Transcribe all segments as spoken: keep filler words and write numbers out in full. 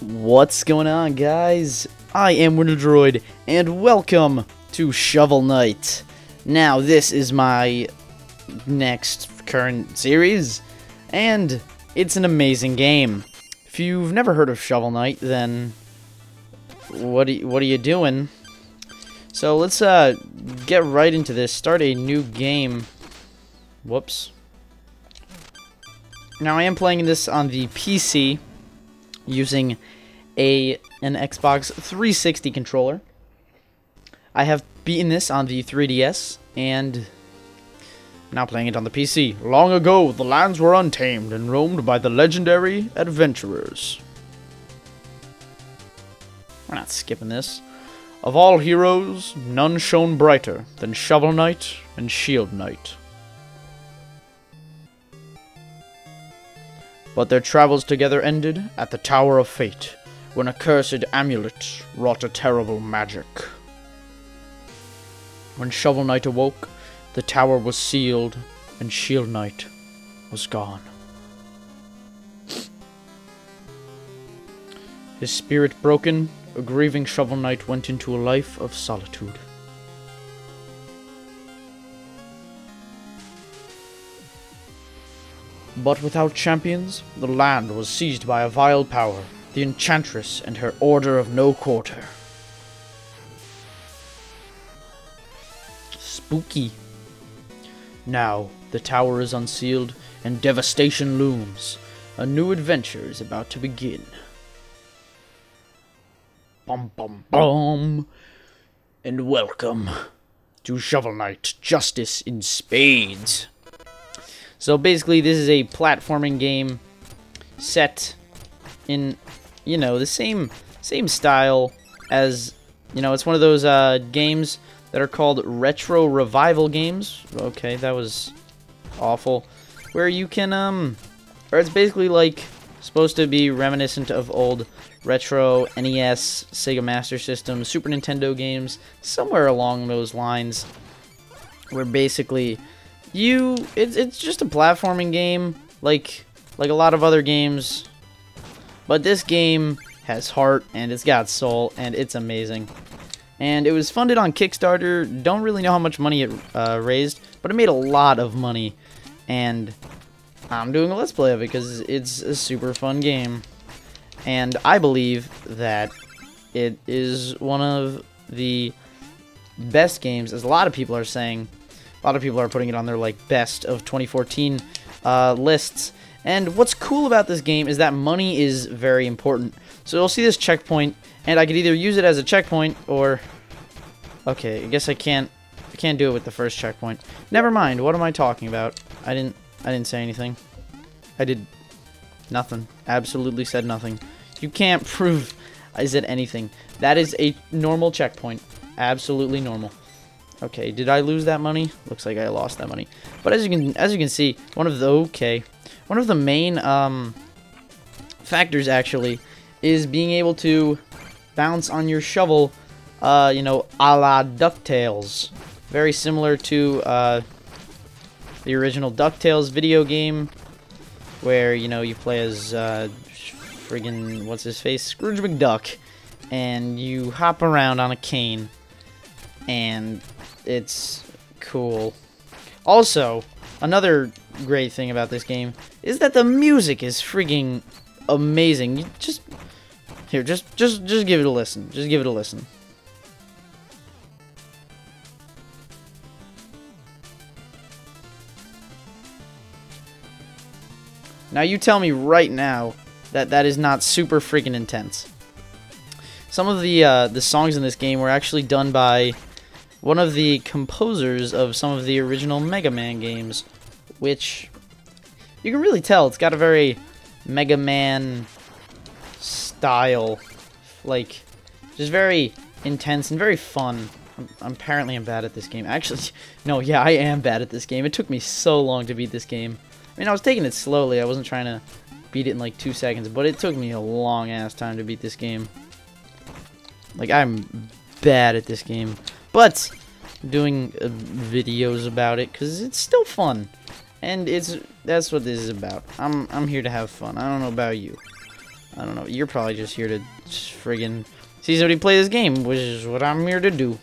What's going on, guys? I am WinterDroid, and welcome to Shovel Knight. Now, this is my next current series, and it's an amazing game. If you've never heard of Shovel Knight, then what are you, what are you doing? So let's uh, get right into this. Start a new game. Whoops. Now, I am playing this on the P C using a an Xbox three sixty controller. I have beaten this on the three D S, and now playing it on the P C. Long ago, the lands were untamed and roamed by the legendary adventurers. We're not skipping this. Of all heroes, none shone brighter than Shovel Knight and Shield Knight. But their travels together ended at the Tower of Fate, when a cursed amulet wrought a terrible magic. When Shovel Knight awoke, the tower was sealed, and Shield Knight was gone. His spirit broken, a grieving Shovel Knight went into a life of solitude. But without champions, the land was seized by a vile power, the Enchantress and her Order of No Quarter. Spooky. Now, the tower is unsealed, and devastation looms. A new adventure is about to begin. Bum bum bum! And welcome to Shovel Knight, Justice in Spades. So basically, this is a platforming game set in, you know, the same same style as, you know, it's one of those uh, games that are called retro revival games. Okay, that was awful. Where you can, um, or it's basically like supposed to be reminiscent of old retro N E S, Sega Master System, Super Nintendo games, somewhere along those lines. Where basically you, it's it's just a platforming game, like like a lot of other games, but this game has heart and it's got soul and it's amazing. And it was funded on Kickstarter. Don't really know how much money it uh, raised, but it made a lot of money. And I'm doing a Let's Play of it because it's a super fun game. And I believe that it is one of the best games, as a lot of people are saying. A lot of people are putting it on their like best of twenty fourteen uh, lists. And what's cool about this game is that money is very important. So you'll see this checkpoint, and I could either use it as a checkpoint or... Okay, I guess I can't I can't do it with the first checkpoint. Never mind, what am I talking about? I didn't I didn't say anything. I did nothing. Absolutely said nothing. You can't prove I said anything. That is a normal checkpoint. Absolutely normal. Okay, did I lose that money? Looks like I lost that money. But as you can as you can see, one of the okay, one of the main um, factors actually is being able to bounce on your shovel, uh, you know, a la DuckTales. Very similar to uh, the original DuckTales video game, where you know you play as uh, friggin' what's his face, Scrooge McDuck, and you hop around on a cane, and it's cool. Also, another great thing about this game is that the music is friggin' amazing. You just here, just just just give it a listen. Just give it a listen. Now you tell me right now that that is not super friggin' intense. Some of the uh, the songs in this game were actually done by one of the composers of some of the original Mega Man games, which you can really tell it's got a very Mega Man style, like just very intense and very fun. I'm, apparently I'm bad at this game. Actually, no, yeah, I am bad at this game. It took me so long to beat this game. I mean, I was taking it slowly. I wasn't trying to beat it in like two seconds, but it took me a long ass time to beat this game. Like, I'm bad at this game. But doing uh, videos about it because it's still fun, and it's that's what this is about. I'm I'm here to have fun. I don't know about you. I don't know. You're probably just here to friggin' see somebody play this game, which is what I'm here to do.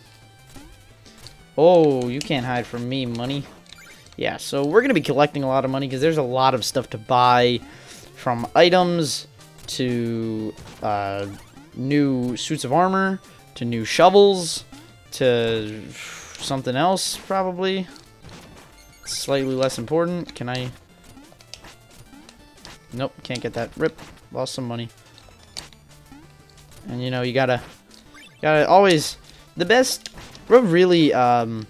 Oh, you can't hide from me, money. Yeah, so we're going to be collecting a lot of money because there's a lot of stuff to buy, from items to uh, new suits of armor to new shovels to something else, probably. Slightly less important. Can I... Nope, can't get that. Rip. Lost some money. And, you know, you gotta... Gotta always... The best... We're really... Um,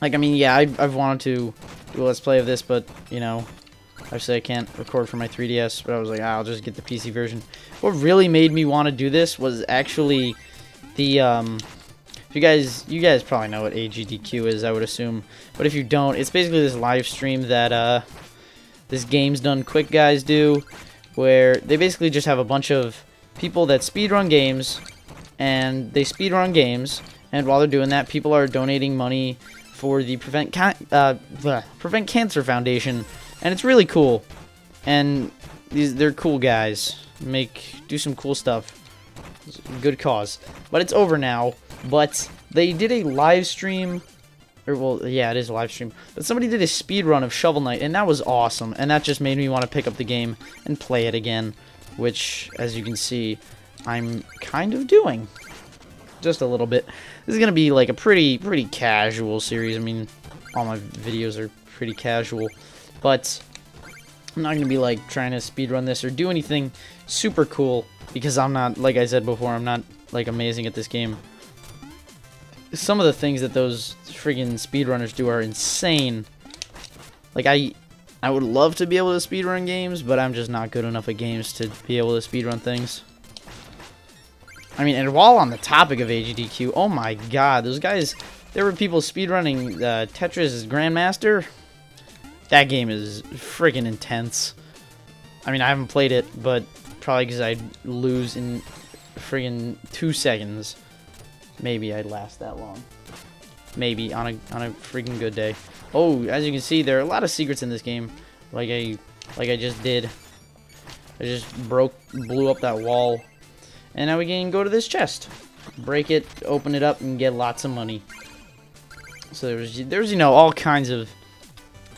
like, I mean, yeah, I, I've wanted to do a Let's Play of this, but, you know... Obviously, I can't record for my three D S, but I was like, ah, I'll just get the P C version. What really made me want to do this was actually the... Um, if you guys... You guys probably know what A G D Q is, I would assume. But if you don't, it's basically this live stream that... Uh, this Games Done Quick guys do, where they basically just have a bunch of people that speedrun games, and they speedrun games, and while they're doing that, people are donating money for the Prevent Can uh, bleh, Prevent Cancer Foundation, and it's really cool. And these they're cool guys, make do some cool stuff, good cause. But it's over now. But they did a live stream. Or, well, yeah, it is a live stream. But somebody did a speedrun of Shovel Knight, and that was awesome. And that just made me want to pick up the game and play it again, which, as you can see, I'm kind of doing. Just a little bit. This is going to be, like, a pretty, pretty casual series. I mean, all my videos are pretty casual. But I'm not going to be, like, trying to speedrun this or do anything super cool, because I'm not, like I said before, I'm not, like, amazing at this game. Some of the things that those friggin' speedrunners do are insane. Like, I I would love to be able to speedrun games, but I'm just not good enough at games to be able to speedrun things. I mean, and while on the topic of A G D Q, oh my god, those guys... There were people speedrunning uh, Tetris Grandmaster. That game is friggin' intense. I mean, I haven't played it, but probably because I'd lose in friggin' two seconds. Maybe I'd last that long. Maybe, on a on a freaking good day. Oh, as you can see, there are a lot of secrets in this game. Like I like I just did. I just broke, blew up that wall. And now we can go to this chest. Break it, open it up, and get lots of money. So there's, there's you know, all kinds of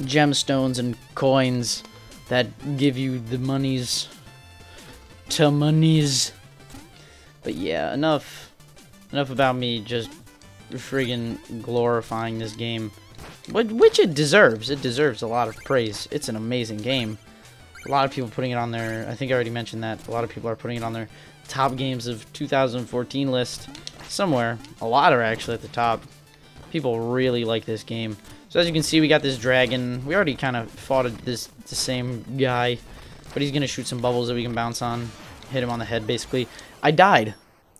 gemstones and coins that give you the monies. To monies. But yeah, enough... Enough about me just friggin' glorifying this game, which it deserves. It deserves a lot of praise. It's an amazing game. A lot of people putting it on their, I think I already mentioned that, a lot of people are putting it on their top games of two thousand fourteen list somewhere. A lot are actually at the top. People really like this game. So as you can see, we got this dragon. We already kind of fought this the same guy, but he's going to shoot some bubbles that we can bounce on, hit him on the head basically. I died.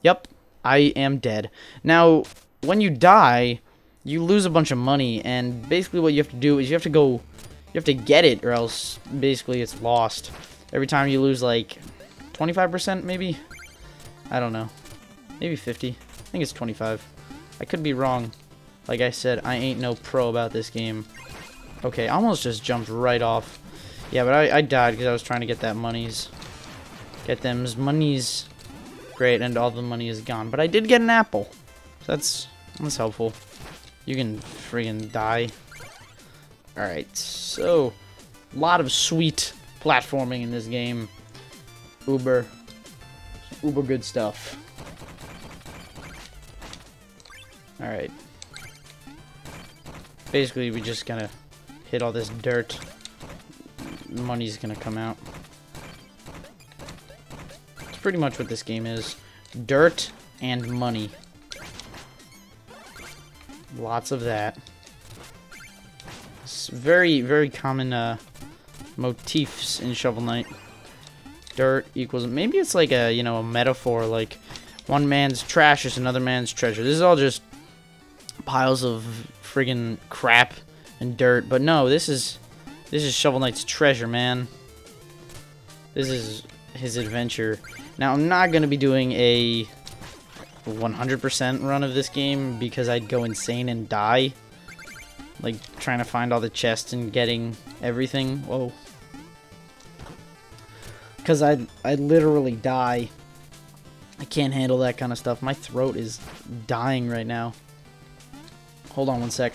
Yep. I am dead. Now, when you die, you lose a bunch of money, and basically what you have to do is you have to go, you have to get it, or else basically it's lost. Every time you lose like twenty-five percent maybe? I don't know. Maybe fifty. I think it's twenty-five. I could be wrong. Like I said, I ain't no pro about this game. Okay, I almost just jumped right off. Yeah, but I, I died because I was trying to get that monies. Get them's monies. Great, and all the money is gone. But I did get an apple. So that's that's helpful. You can friggin' die. Alright, so a lot of sweet platforming in this game. Uber. Uber good stuff. Alright. Basically, we just gotta hit all this dirt. Money's gonna come out. Pretty much what this game is. Dirt and money. Lots of that. It's very, very common uh, motifs in Shovel Knight. Dirt equals... Maybe it's like a, you know, a metaphor. Like, one man's trash is another man's treasure. This is all just piles of friggin' crap and dirt. But no, this is... This is Shovel Knight's treasure, man. This is his adventure. Now, I'm not going to be doing a one hundred percent run of this game because I'd go insane and die. Like, trying to find all the chests and getting everything. Whoa. because I I literally die. I can't handle that kind of stuff. My throat is dying right now. Hold on one sec.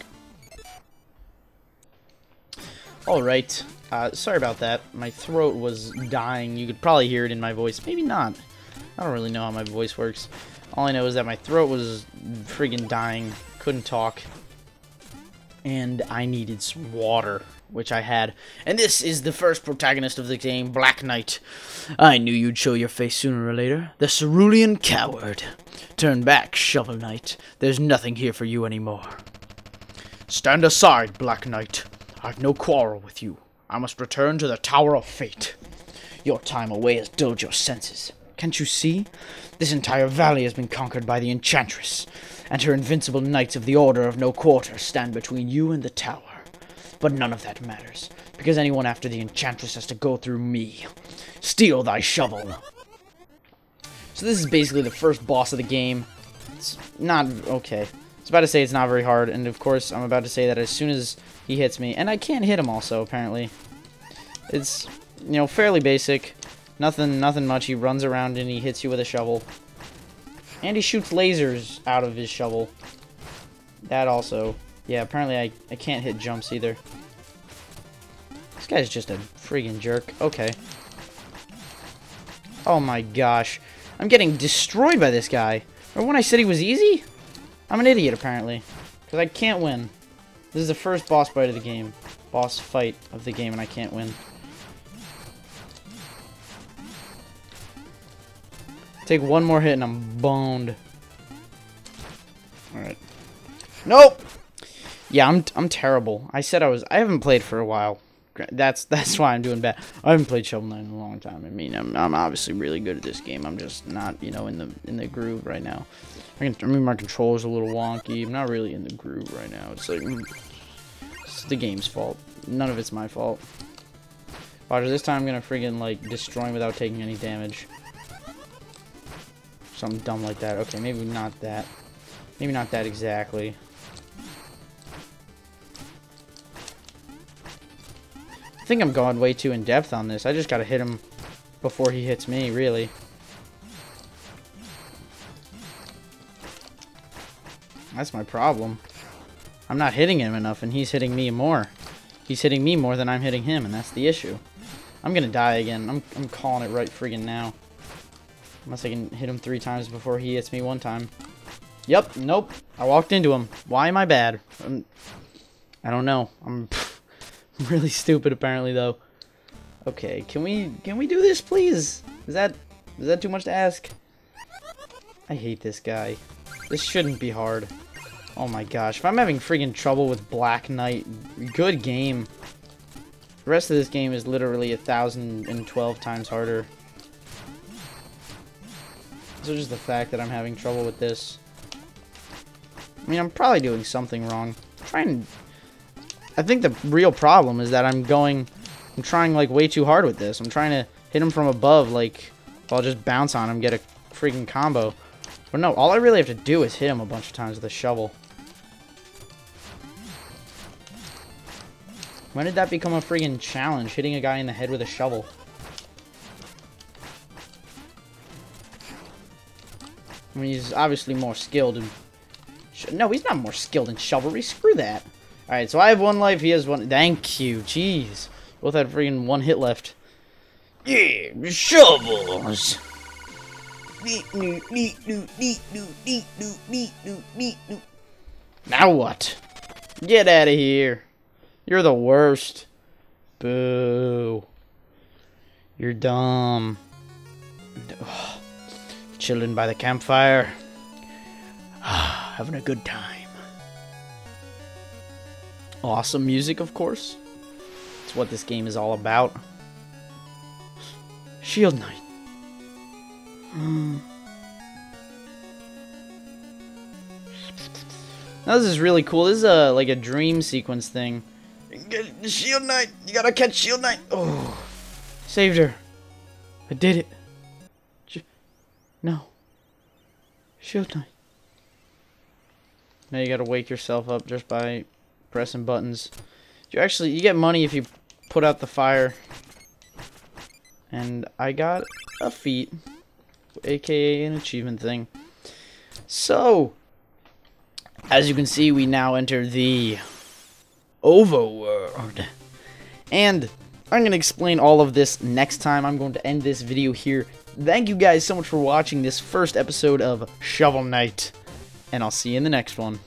Alright. Uh, sorry about that. My throat was dying. You could probably hear it in my voice. Maybe not. I don't really know how my voice works. All I know is that my throat was friggin' dying. Couldn't talk. And I needed some water, which I had. And this is the first protagonist of the game, Black Knight. I knew you'd show your face sooner or later. The Cerulean Coward. Turn back, Shovel Knight. There's nothing here for you anymore. Stand aside, Black Knight. I've no quarrel with you. I must return to the Tower of Fate. Your time away has dulled your senses. Can't you see? This entire valley has been conquered by the Enchantress, and her invincible knights of the Order of No Quarter stand between you and the tower. But none of that matters, because anyone after the Enchantress has to go through me. Steal thy shovel! So this is basically the first boss of the game. It's not... okay. I was about to say it's not very hard, and of course I'm about to say that as soon as he hits me... And I can't hit him also, apparently. It's, you know, fairly basic. Nothing, nothing much. He runs around and he hits you with a shovel. And he shoots lasers out of his shovel. That also... yeah, apparently I, I can't hit jumps either. This guy's just a friggin' jerk. Okay. Oh my gosh. I'm getting destroyed by this guy. Remember when I said he was easy? I'm an idiot, apparently. Because I can't win. This is the first boss fight of the game. Boss fight of the game, and I can't win. Take one more hit and I'm boned. Alright. Nope! Yeah, I'm I'm terrible. I said I was. I haven't played for a while. That's that's why I'm doing bad. I haven't played Shovel Knight in a long time. I mean, I'm I'm obviously really good at this game. I'm just not, you know, in the in the groove right now. I, can, I mean, my controller's a little wonky. I'm not really in the groove right now. It's like it's the game's fault. None of it's my fault. Watch this time. I'm gonna friggin' like destroy him without taking any damage. Something dumb like that. Okay, maybe not that. Maybe not that exactly. I think I'm going way too in depth on this. I just gotta hit him before he hits me, really. That's my problem. I'm not hitting him enough, and he's hitting me more. He's hitting me more than I'm hitting him, and that's the issue. I'm gonna die again. I'm, I'm calling it right friggin' now. Unless I can hit him three times before he hits me one time. Yep, nope. I walked into him. Why am I bad? I'm, I don't know. I'm... really stupid, apparently, though. Okay, can we can we do this, please? Is that is that too much to ask? I hate this guy. This shouldn't be hard. Oh my gosh, if I'm having freaking trouble with Black Knight, good game. The rest of this game is literally a thousand and twelve times harder. So just the fact that I'm having trouble with this. I mean, I'm probably doing something wrong. I'm trying to. I think the real problem is that I'm going, I'm trying like way too hard with this. I'm trying to hit him from above, like, I'll just bounce on him, get a freaking combo. But no, all I really have to do is hit him a bunch of times with a shovel. When did that become a freaking challenge, hitting a guy in the head with a shovel? I mean, he's obviously more skilled in... No, he's not more skilled in shovelry, screw that. Alright, so I have one life, he has one... Thank you, jeez. Both had freaking one hit left. Yeah, shovels! Now what? Get out of here. You're the worst. Boo. You're dumb. Oh. Chilling by the campfire. Having a good time. Awesome music, of course. It's what this game is all about. Shield Knight. Mm. Now this is really cool. This is a like a dream sequence thing. Shield Knight, you gotta catch Shield Knight. Oh, saved her. I did it. J no. Shield Knight. Now you gotta wake yourself up just by pressing buttons. You actually you get money if you put out the fire. and I got a feat, aka an achievement thing. So, as you can see, we now enter the overworld, and I'm going to explain all of this next time. I'm going to end this video here. Thank you guys so much for watching this first episode of Shovel Knight, and I'll see you in the next one.